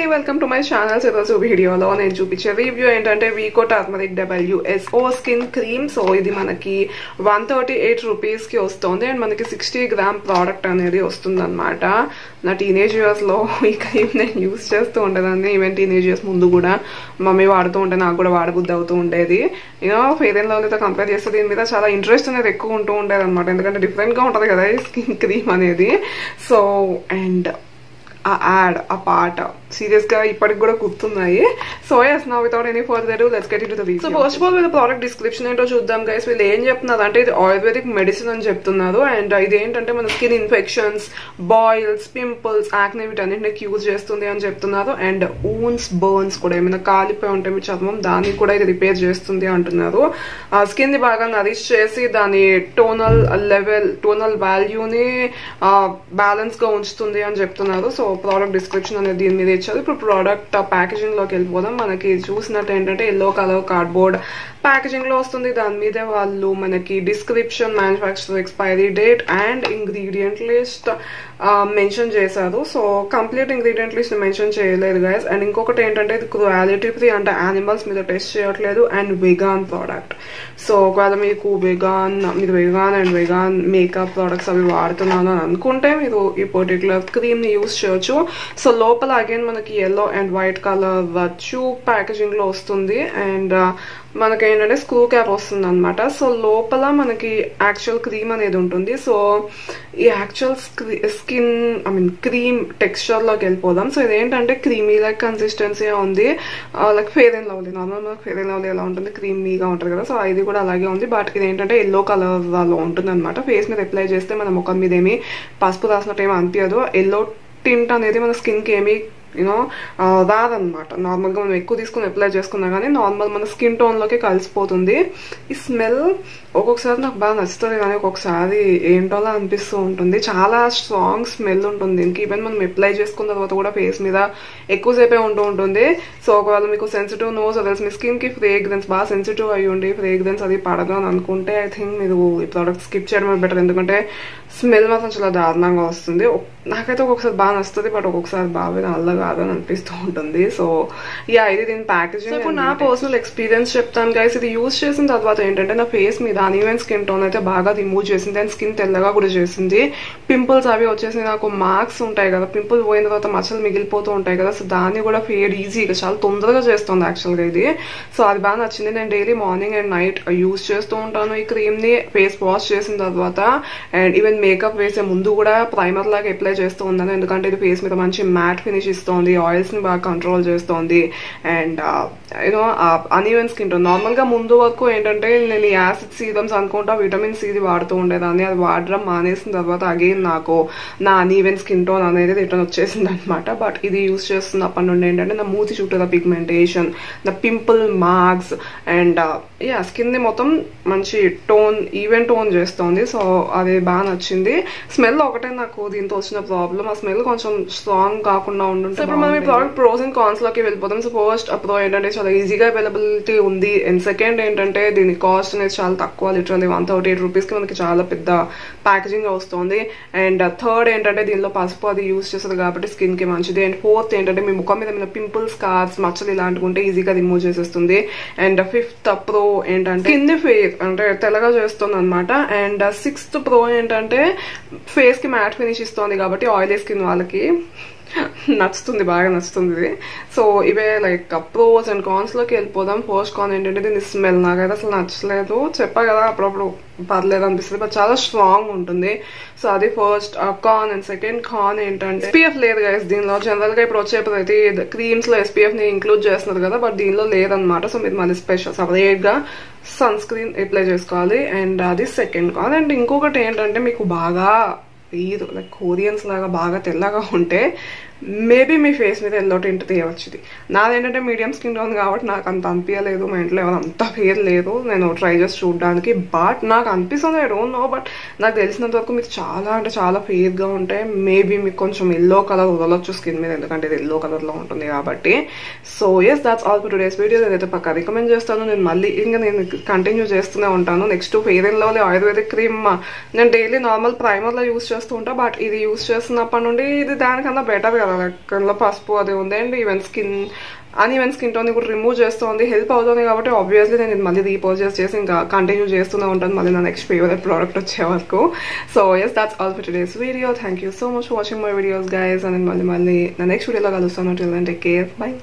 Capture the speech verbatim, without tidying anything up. అండి welcome to my channel ఈరోజు వీడియోలో నేను చూపించేది రివ్యూ ఏంటంటే Vicco turmeric WSO skin cream. So ఇది మనకి వన్ థర్టీ ఎయిట్ రూపీస్కి వస్తుంది అండ్ మనకి సిక్స్టీ గ్రామ్ ప్రోడక్ట్ అనేది వస్తుంది అనమాట. నా టీనేజ్ ఇయర్స్లో ఈ క్రీమ్ నేను యూజ్ చేస్తూ ఉండేదాన్ని, ఈవెన్ టీనేజ్ ఇయర్స్ ముందు కూడా మమ్మీ వాడుతూ ఉంటే నాకు కూడా వాడబుద్ధి అవుతూ ఉండేది. యూనో ఫేర్ అండ్ లవ్లీతో కంపేర్ చేస్తే దీని మీద చాలా ఇంట్రెస్ట్ అనేది ఎక్కువ ఉంటూ ఉండేది అనమాట, ఎందుకంటే డిఫరెంట్గా ఉంటుంది కదా ఈ స్కిన్ క్రీమ్ అనేది. సో అండ్ ఆ యాడ్ ఆ పాట సీరియస్గా ఇప్పటికి కూడా గుర్తున్నాయి. సో ఎస్ నా without any further let's get into the review. So first of all వీళ్ళ ప్రోడక్ట్ డిస్క్రిప్షన్ ఏంటో చూద్దాం గైస్. వీళ్ళు ఏం చెప్తున్నారు అంటే ఇది ఆయుర్వేదిక్ మెడిసిన్ అని చెప్తున్నారు. అండ్ ఇది ఏంటంటే మన skin infections, boils, pimples, acne వీటన్నింటికి యూజ్ చేస్తుంది అని చెప్తున్నారు. అండ్ ఊన్స్, బర్న్స్ కూడా ఏమైనా కాలిపోయి ఉంటే మీ చర్మం దాన్ని కూడా ఇది రిపేర్ చేస్తుంది అంటున్నారు. స్కిన్ ని బాగా నరిష్ చేసి దాని టోనల్ లెవెల్ టోనల్ వాల్యూని బ్యాలెన్స్గా ఉంచుతుంది అని చెప్తున్నారు. సో ప్రోడక్ట్ డిస్క్రిప్షన్ అనేది దీని మీద ఇచ్చారు. ఇప్పుడు ప్రోడక్ట్ ప్యాకేజింగ్ లోకి వెళ్ళిపోదాం. మనకి చూసినట్టు ఏంటంటే ఎల్లో కలర్ కార్డ్బోర్డ్ ప్యాకేజింగ్ లో వస్తుంది. దాని మీద వాళ్ళు మనకి description, manufacture expiry date and ingredient list mention చేశారు. So complete ingredient list mention చేయలేదు గైస్. అండ్ ఇంకొకటి ఏంటంటే ఇది క్వాలిటీ ఫ్రీ, అంటే యానిమల్స్ మీద టెస్ట్ చేయట్లేదు అండ్ వెగాన్ ప్రోడక్ట్. సో ఒకవేళ మీకు వెగాన్ మీరు vegan and vegan makeup products అవి వాడుతున్నాను అని అనుకుంటే మీరు ఈ పర్టికులర్ క్రీమ్ ని యూస్ చేయొచ్చు. సో లోపల అగైన్ మనకి yellow and white colour tube packaging లో వస్తుంది. అండ్ మనకి ఏంటంటే స్క్రూ క్యాప్ వస్తుంది అనమాట. సో లోపల మనకి యాక్చువల్ క్రీమ్ అనేది ఉంటుంది. సో ఈ actual skin I mean cream texture లోకి వెళ్ళిపోదాం. సో ఇదేంటంటే క్రీమీ లైక్ కన్సిస్టెన్సీ ఉంది, like fair and lovely normal మనకి ఫేర్ అండ్ లవ్లీ ఎలా ఉంటుంది క్రీమీగా ఉంటుంది కదా, సో ఇది కూడా అలాగే ఉంది. బట్ ఇది ఏంటంటే ఎల్లో కలర్ లో ఉంటుంది అనమాట. ఫేస్ మీద అప్లై చేస్తే మన ముఖం మీద ఏమి పసుపు రాసినట్టు ఏమి అనిపించదు. ఎల్లో టింట్ అనేది మన స్కిన్కి ఏమీ యూనో రాదనమాట. నార్మల్గా మనం ఎక్కువ తీసుకుని అప్లై చేసుకున్నా కానీ నార్మల్ మన స్కిన్ టోన్లోకి కలిసిపోతుంది. ఈ స్మెల్ ఒక్కొక్కసారి నాకు బాగా నచ్చుతుంది కానీ ఒక్కొక్కసారి ఏంటోలా అనిపిస్తూ ఉంటుంది. చాలా స్ట్రాంగ్ స్మెల్ ఉంటుంది దీనికి. ఈవెన్ మనం అప్లై చేసుకున్న తర్వాత కూడా ఫేస్ మీద ఎక్కువసేపే ఉంటూ ఉంటుంది. సో ఒకవేళ మీకు సెన్సిటివ్ నోస్ అదర్స్ మీ స్కిన్కి ఫ్రేగ్రెన్స్ బాగా సెన్సిటివ్ అయ్యి ఉండి ఫ్రేగ్రెన్స్ అది పడదు అని అనుకుంటే ఐ థింక్ మీరు ఈ ప్రోడక్ట్ స్కిప్ చేయడం బెటర్, ఎందుకంటే స్మెల్ మాత్రం చాలా దారుణంగా వస్తుంది. నాకైతే ఒక్కొక్కసారి బాగా నచ్చుతుంది, బట్ ఒక్కొక్కసారి బాగా అల్లగా కాదని అనిపిస్తూ ఉంటుంది. సో యా ఇది దీని ప్యాకేజింగ్. ఇప్పుడు నా పర్సనల్ ఎక్స్పీరియన్స్ చెప్తాను గైస్. ఇది యూజ్ చేసిన తర్వాత ఏంటంటే నా ఫేస్ మీద అన్ఈవెన్ స్కిన్ టోన్ అయితే బాగా రిమూవ్ చేసింది అండ్ స్కిన్ తెల్లగా కూడా చేసింది. పింపుల్స్ అవి వచ్చేసి నాకు మార్క్స్ ఉంటాయి కదా, పింపుల్ పోయిన తర్వాత మచ్చలు మిగిలిపోతూ ఉంటాయి కదా, సో దాన్ని కూడా ఫేడ్ ఈజీగా చాలా తొందరగా చేస్తుంది యాక్చువల్గా ఇది. సో అది బాగా నచ్చింది. నేను daily morning and night use చేస్తూ ఉంటాను ఈ క్రీమ్ని. ఫేస్ వాష్ చేసిన తర్వాత అండ్ ఈవెన్ మేకప్ వేసే ముందు కూడా ప్రైమర్ లాగా అప్లై చేస్తూ ఉన్నాను, ఎందుకంటే ఇది ఫేస్ మీద మంచి మ్యాట్ ఫినిష్ ఇస్తుంది, ఆయిల్స్ ని బాగా కంట్రోల్ చేస్తుంది. And you know uneven skin tone normal గా ముందు వరకు ఏంటంటే నేను యాసిడ్ సీరమ్స్ అనుకుంటా విటమిన్ సి వాడుతూ ఉండేదాన్ని. అది వాడడం మానేసిన తర్వాత అగైన్ నాకు నా అన్ఈవెన్ స్కిన్ టోన్ అనేది రిటర్న్ వచ్చేసింది అనమాట. బట్ ఇది యూజ్ చేస్తున్నప్పటి నుండి ఏంటంటే నా మూతి చుట్టూ పిగ్మెంటేషన్, నా పింపుల్ మార్క్స్ అండ్ యా స్కిన్ ని మొత్తం మంచి టోన్ ఈవెన్ టోన్ చేస్తుంది. సో అది బాగా నచ్చింది. స్మెల్ ఒకటే నాకు దీంతో వచ్చిన ప్రాబ్లం, ఆ స్మెల్ కొంచెం స్ట్రాంగ్ కాకుండా ఉండుంటే. సో ఇప్పుడు మనం ఈ ప్రోడక్ట్ ప్రోస్ అండ్ కాన్స్ లోకి వెళ్ళిపోతాం. సో ఫస్ట్ అప్పుడు ఏంటంటే చాలా ఈజీగా అవైలబిలిటీ ఉంది అండ్ సెకండ్ ఏంటంటే దీని కాస్ట్ అనేది చాలా తక్కువ, లిటరల్లీ వన్ థర్టీ ఎయిట్ రూపీస్కి మనకి చాలా పెద్ద ప్యాకేజింగ్ వస్తుంది. అండ్ థర్డ్ ఏంటంటే దీనిలో పసుపు అది యూజ్ చేస్తుంది కాబట్టి స్కిన్కి మంచిది. అండ్ ఫోర్త్ ఏంటంటే మీ ముఖం మీద పింపుల్స్, స్కార్స్, మచ్చలు ఇలాంటివి ఉంటే ఈజీగా రిమూవ్ చేసేస్తుంది. అండ్ ఫిఫ్త్ ప్రో ఏంటంటే స్కిన్ ఫేర్ అంటే తెల్లగా చేస్తుంది అనమాట. అండ్ సిక్స్త్ ప్రో ఏంటంటే ఫేస్కి మ్యాట్ ఫినిష్ ఇస్తుంది కాబట్టి ఆయిలీ స్కిన్ వాళ్ళకి నచ్చుతుంది, బాగా నచ్చుతుంది ఇది. సో ఇవే లైక్ ప్రోస్ అండ్ కాన్స్ లోకి వెళ్ళిపోదాం. ఫస్ట్ కాన్ ఏంటంటే దీని స్మెల్ నాకైతే అసలు నచ్చలేదు. చెప్పా కదా అప్పుడప్పుడు పర్లేదు అనిపిస్తుంది, బట్ చాలా స్ట్రాంగ్ ఉంటుంది. సో అది first con. And second con ఏంటంటే ఎస్పీఎఫ్ లేదు గైస్ దీనిలో. జనరల్ గా ఇప్పుడు వచ్చే ప్రతి క్రీమ్స్ లో ఎస్పీఎఫ్ ని ఇంక్లూడ్ చేస్తున్నారు కదా, బట్ దీనిలో లేదనమాట. సో మీరు మళ్ళీ స్పెషల్ సపరేట్ గా సన్ స్క్రీన్ అప్లై చేసుకోవాలి. అండ్ అది సెకండ్ కాన్. అండ్ ఇంకొకటి ఏంటంటే మీకు బాగా ఈదు లైక్ కొరియన్స్ లాగా బాగా తెల్లగా ఉంటే మేబీ మీ ఫేస్ మీద ఎల్లో టింట్ తీయవచ్చుది. నాదేంటంటే మీడియం స్కిన్ టోన్ కాబట్టి నాకు అంత అనిపించలేదు, మా ఇంట్లో ఎవరు అంత ఫేర్ లేదు నేను ట్రై చేసి చూడడానికి. బట్ నాకు అనిపిస్తుంది ఐ డోంట్ నో, బట్ నాకు తెలిసినంత వరకు మీరు చాలా అంటే చాలా ఫేర్గా ఉంటే మేబీ మీకు కొంచెం ఎల్లో కలర్ వదలొచ్చు స్కిన్ మీద, ఎందుకంటే ఇది ఎల్లో కలర్లో ఉంటుంది కాబట్టి. So yes that's all for today's video. నేనైతే పక్కా రికమెండ్ చేస్తాను. నేను మళ్ళీ ఇంకా నేను కంటిన్యూ చేస్తూనే ఉంటాను. Next fair and lovely ayurvedic cream నేను డైలీ నార్మల్ ప్రైమర్లో యూస్ చేస్తూ ఉంటాను, బట్ ఇది యూస్ చేస్తున్నప్పటి నుండి ఇది దానికన్నా బెటర్ కదా కళ్ళ పసుపు అది ఉందండి ఈవెన్ స్కిన్ అని ఈవెన్ స్కిన్ టోన్ ని కూడా రిమూవ్ చేస్తుంది హెల్ప్ అవుతుంది కాబట్టి ఆబ్వియస్లీ నేను ఇది మళ్ళీ రీపర్చేస్ చేసి ఇంకా కంటిన్యూ చేస్తూనే ఉంటాను మళ్ళీ నా నెక్స్ట్ ఫేవరెట్ ప్రోడక్ట్ వచ్చే వరకు so yes that's all for today's video thank you so much for watching my videos guys and then మళ్ళీ మళ్ళీ నా నెక్స్ట్ వీడియోలో కలుస్తాను till then take care bye